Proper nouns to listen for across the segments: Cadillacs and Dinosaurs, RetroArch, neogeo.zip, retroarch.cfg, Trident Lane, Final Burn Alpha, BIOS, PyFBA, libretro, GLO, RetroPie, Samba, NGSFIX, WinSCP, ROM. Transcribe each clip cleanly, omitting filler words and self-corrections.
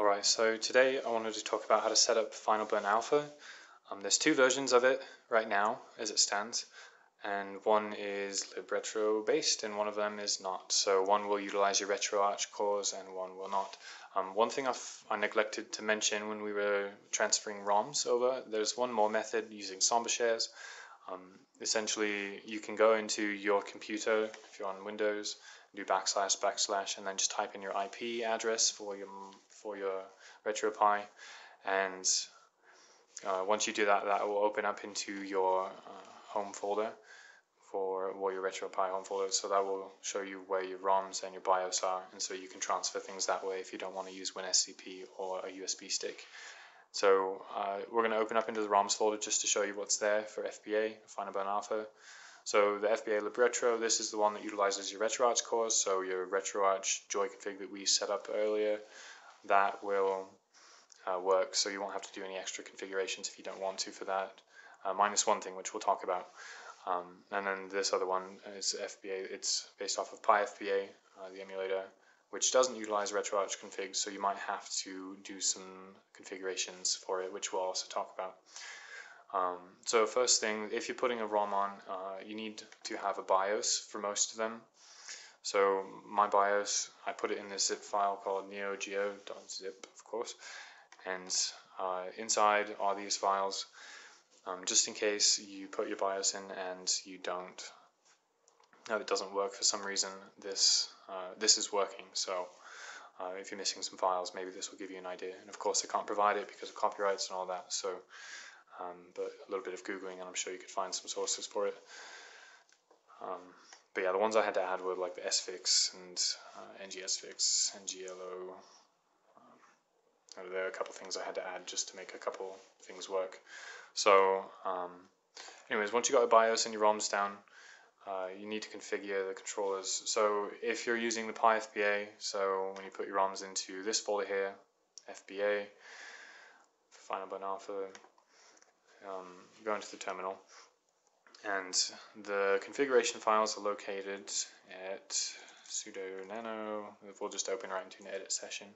Alright, so today I wanted to talk about how to set up Final Burn Alpha. There's two versions of it right now, as it stands, and one is libretro based and one of them is not. So one will utilize your RetroArch cores and one will not. One thing I neglected to mention when we were transferring ROMs over, there's one more method using Samba shares. Essentially, you can go into your computer, if you're on Windows, do // and then just type in your IP address for your RetroPie, and once you do that, that will open up into your home folder your RetroPie home folder. So that will show you where your ROMs and your BIOS are, and so you can transfer things that way if you don't want to use WinSCP or a USB stick. So we're going to open up into the ROMs folder just to show you what's there for FBA, Final Burn Alpha. So the FBA libretro, this is the one that utilizes your RetroArch cores, so your RetroArch joy config that we set up earlier, that will work, so you won't have to do any extra configurations if you don't want to for that, minus one thing which we'll talk about. And then this other one is FBA, it's based off of PyFBA, the emulator, which doesn't utilize RetroArch config, so you might have to do some configurations for it, which we'll also talk about. So first thing, if you're putting a ROM on, you need to have a BIOS for most of them. So my BIOS, I put it in this zip file called neogeo.zip, of course, and inside are these files, just in case you put your BIOS in and you don't, it doesn't work for some reason. This is working, so if you're missing some files, maybe this will give you an idea. And of course, I can't provide it because of copyrights and all that. So. But a little bit of Googling and I'm sure you could find some sources for it. But yeah, the ones I had to add were like the SFIX and NGSFIX and GLO. There are a couple things I had to add just to make a couple things work. So anyways, once you got your BIOS and your ROMs down, you need to configure the controllers. So if you're using the PyFBA, so when you put your ROMs into this folder here, FBA, Final Burn Alpha, go into the terminal, and the configuration files are located at sudo nano. We'll just open right into an edit session.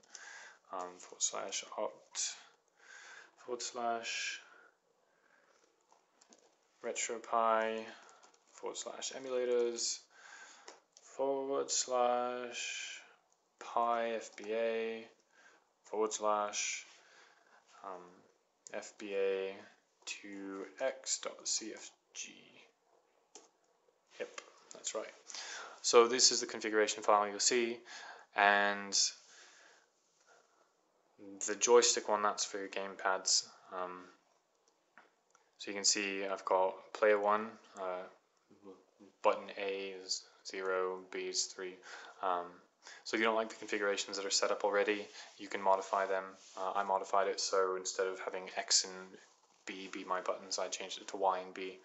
/opt/retropie/emulators/PyFBA/fba2x.cfg. Yep, that's right. So this is the configuration file you'll see, and the joystick one, that's for your gamepads. So you can see I've got player 1, button A is 0, B is 3. So if you don't like the configurations that are set up already, you can modify them. I modified it, so instead of having X and B be my buttons, I changed it to Y and B,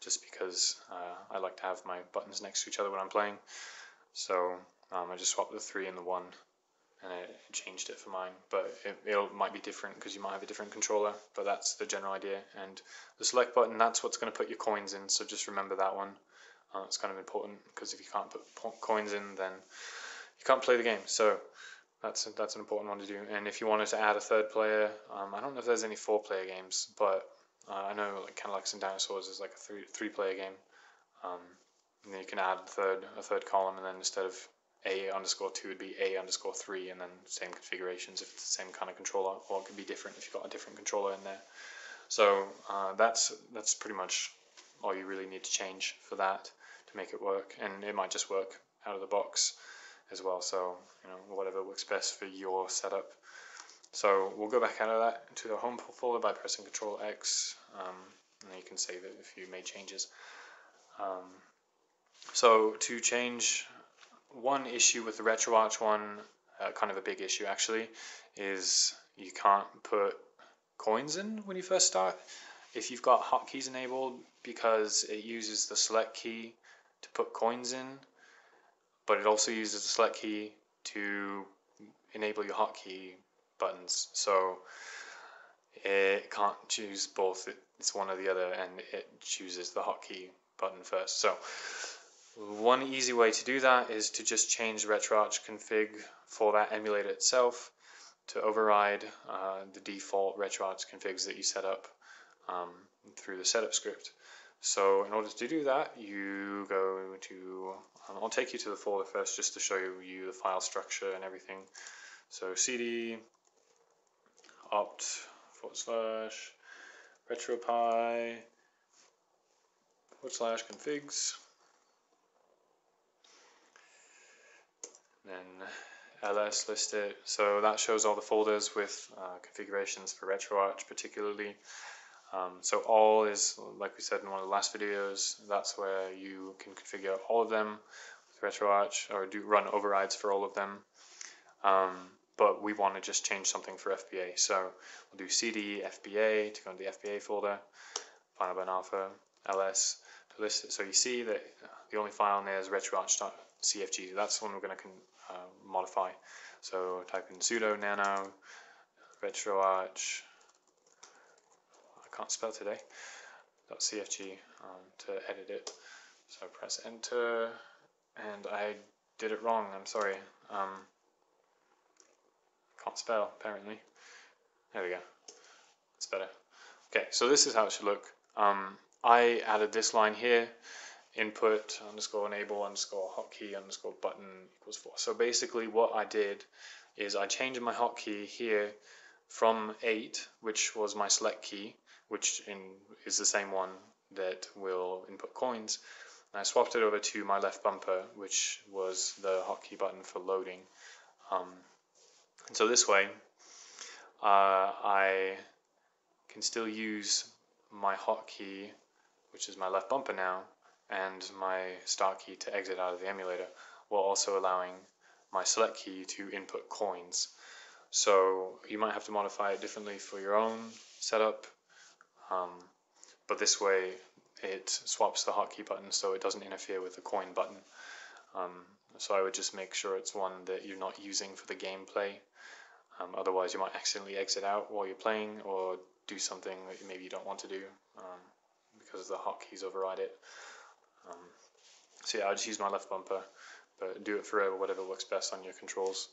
just because I like to have my buttons next to each other when I'm playing. So I just swapped the 3 and the 1, and it changed it for mine. But it might be different because you might have a different controller, but that's the general idea. And the select button, that's what's going to put your coins in, so just remember that one. It's kind of important, because if you can't put coins in, then you can't play the game, so that's an important one to do. And if you wanted to add a third player, I don't know if there's any 4-player games, but I know like Cadillacs and Dinosaurs is like a three-player game. And then you can add a third column, and then instead of A_2 would be A_3, and then same configurations if it's the same kind of controller, or it could be different if you've got a different controller in there. So that's pretty much all you really need to change for that to make it work, and it might just work out of the box as well, so you know, whatever works best for your setup. So we'll go back out of that to the home folder by pressing Control X, and then you can save it if you made changes. So to change one issue with the RetroArch one, kind of a big issue actually, is you can't put coins in when you first start if you've got hotkeys enabled, because it uses the select key to put coins in, but it also uses the select key to enable your hotkey buttons. So it can't choose both, it's one or the other, and it chooses the hotkey button first. So one easy way to do that is to just change RetroArch config for that emulator itself. to override the default RetroArch configs that you set up through the setup script. So in order to do that, you go to, I'll take you to the folder first just to show you the file structure and everything. So cd opt/, RetroPie / configs, then ls list it. So that shows all the folders with configurations for RetroArch particularly. So all is, like we said in one of the last videos, that's where you can configure all of them with RetroArch, or do run overrides for all of them. But we want to just change something for FBA. So we'll do cd FBA to go into the FBA folder, Final Burn Alpha, ls to list it. So you see that the only file in there is retroarch.cfg. That's the one we're going to modify. So type in sudo nano retroarch, I can't spell today, .cfg to edit it. So press enter, and I did it wrong, I'm sorry. Can't spell apparently. There we go. It's better. Okay, so this is how it should look. I added this line here, input _enable_hotkey_button = 4. So basically what I did is I changed my hotkey here from 8, which was my select key, which is the same one that will input coins, and I swapped it over to my left bumper, which was the hotkey button for loading. And so this way, I can still use my hotkey, which is my left bumper now, and my start key to exit out of the emulator, while also allowing my select key to input coins. So you might have to modify it differently for your own setup, but this way it swaps the hotkey button so it doesn't interfere with the coin button. So I would just make sure it's one that you're not using for the gameplay. Otherwise you might accidentally exit out while you're playing, or do something that maybe you don't want to do because the hotkeys override it. So yeah, I just use my left bumper, but do it for whatever works best on your controls.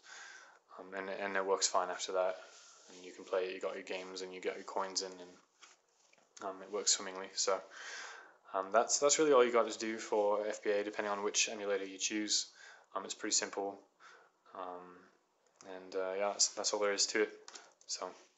And it works fine after that. And you can play it, you got your games and you got your coins in, and it works swimmingly. So that's really all you got to do for FBA, depending on which emulator you choose. It's pretty simple, and yeah, that's all there is to it. So.